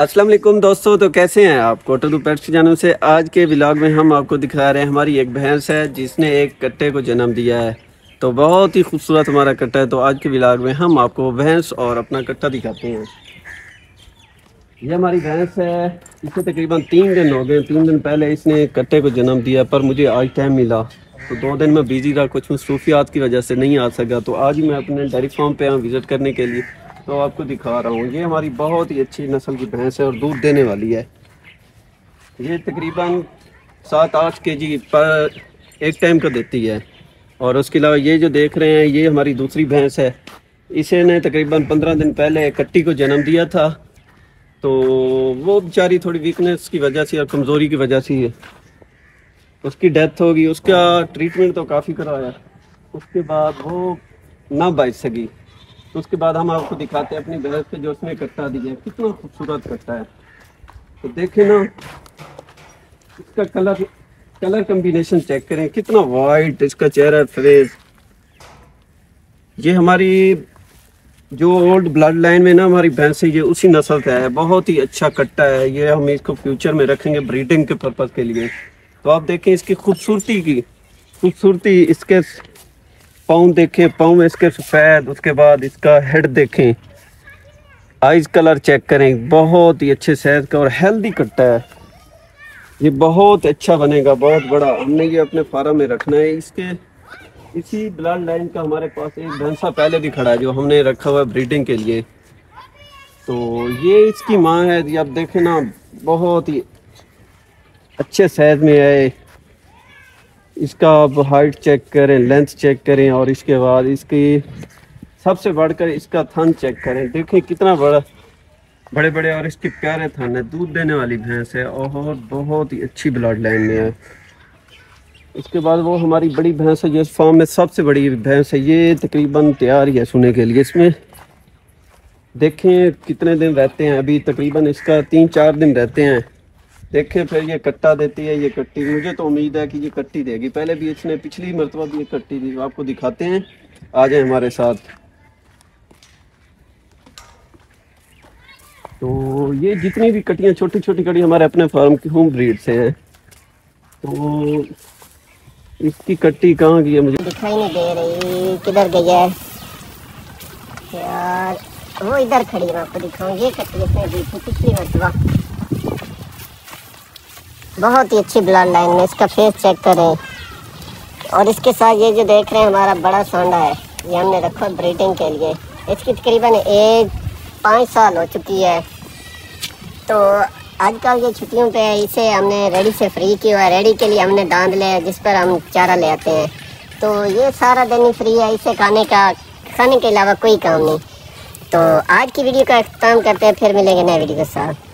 अस्सलाम वालेकुम दोस्तों, तो कैसे हैं आप। कोट अद्दू पेट्स की जानिब से आज के व्लॉग में हम आपको दिखा रहे हैं, हमारी एक भैंस है जिसने एक कट्टे को जन्म दिया है। तो बहुत ही खूबसूरत हमारा कट्टा है। तो आज के व्लॉग में हम आपको भैंस और अपना कट्टा दिखाते हैं। ये हमारी भैंस है, इसे तकरीबन 3 दिन हो गए। 3 दिन पहले इसने कट्टे को जन्म दिया, पर मुझे आज टाइम मिला तो 2 दिन में बिजी रहा, कुछ मसरूफियात की वजह से नहीं आ सका। तो आज मैं अपने डेयरी फार्म पे आया विज़िट करने के लिए, तो आपको दिखा रहा हूँ। ये हमारी बहुत ही अच्छी नस्ल की भैंस है और दूध देने वाली है। ये तकरीबन 7-8 केजी पर एक टाइम का देती है। और उसके अलावा ये जो देख रहे हैं, ये हमारी दूसरी भैंस है। इसे ने तकरीबन 15 दिन पहले कट्टी को जन्म दिया था। तो वो बेचारी थोड़ी वीकनेस की वजह से और कमज़ोरी की वजह से उसकी डेथ होगी। उसका ट्रीटमेंट तो काफ़ी कराया, उसके बाद वो ना बच सकी। तो उसके बाद हम आपको दिखाते हैं अपनी भैंस पे जो उसने कट्टा दिया है, कितना खूबसूरत कट्टा है। तो देखें ना, इसका कलर कम्बिनेशन चेक करें, कितना वाइट इसका चेहरा, फेस। ये हमारी जो ओल्ड ब्लड लाइन में ना हमारी भैंस है, ये उसी नस्ल का है। बहुत ही अच्छा कट्टा है, ये हम इसको फ्यूचर में रखेंगे ब्रीडिंग के पर्पज़ के लिए। तो आप देखें इसकी खूबसूरती की खूबसूरती, इसके पाँव देखें, पाँव में इसके सफ़ेद, उसके बाद इसका हेड देखें, आइज कलर चेक करें। बहुत ही अच्छे साइज का और हेल्दी कट्टा है, ये बहुत अच्छा बनेगा, बहुत बड़ा। हमने ये अपने फार्म में रखना है। इसके इसी ब्लड लाइन का हमारे पास एक भैंसा पहले भी खड़ा है जो हमने रखा हुआ है ब्रीडिंग के लिए। तो ये इसकी माँ है जी, आप देखें ना, बहुत ही अच्छे साइज में है। इसका आप हाइट चेक करें, लेंथ चेक करें, और इसके बाद इसकी सबसे बढ़कर इसका थन चेक करें। देखें कितना बड़े और इसके प्यारे थन है। दूध देने वाली भैंस है और बहुत ही अच्छी ब्लड लाइन में है। इसके बाद वो हमारी बड़ी भैंस है, ये फार्म में सबसे बड़ी भैंस है। ये तकरीबन तैयार ही है सूने के लिए। इसमें देखें कितने दिन रहते हैं, अभी तकरीबन इसका 3-4 दिन रहते हैं। देखें फिर ये कट्टा देती है। ये कट्टी, मुझे तो उम्मीद है कि ये कट्टी देगी। पहले भी इसने पिछली मरतबा भी ये कट्टी दी, आपको दिखाते हैं, आ जाए हमारे साथ। तो ये जितनी भी कट्टियाँ, छोटी छोटी कट्टी हमारे अपने फार्म की होम ब्रीड से हैं। तो इसकी कट्टी कहाँ की है, मुझे दिखाई नहीं दे रही, किधर गई यार। वो इधर खड़ी है, आपको दिखाऊंगी। कट्टी इसने दी थी पिछली मरतबा, बहुत ही अच्छी ब्लड लाइन में। इसका फेस चेक करें। और इसके साथ ये जो देख रहे हैं हमारा बड़ा सांडा है, ये हमने रखा ब्रीडिंग के लिए। इसकी तकरीबन 5 साल हो चुकी है। तो आजकल ये छुट्टियों पे इसे हमने रेडी से फ्री किया। रेडी के लिए हमने दांत लिया जिस पर हम चारा ले आते हैं। तो ये सारा दिन ही फ्री है, इसे खाने के अलावा कोई काम नहीं। तो आज की वीडियो का अख्ताम करते हैं, फिर मिलेंगे नए वीडियो के साथ।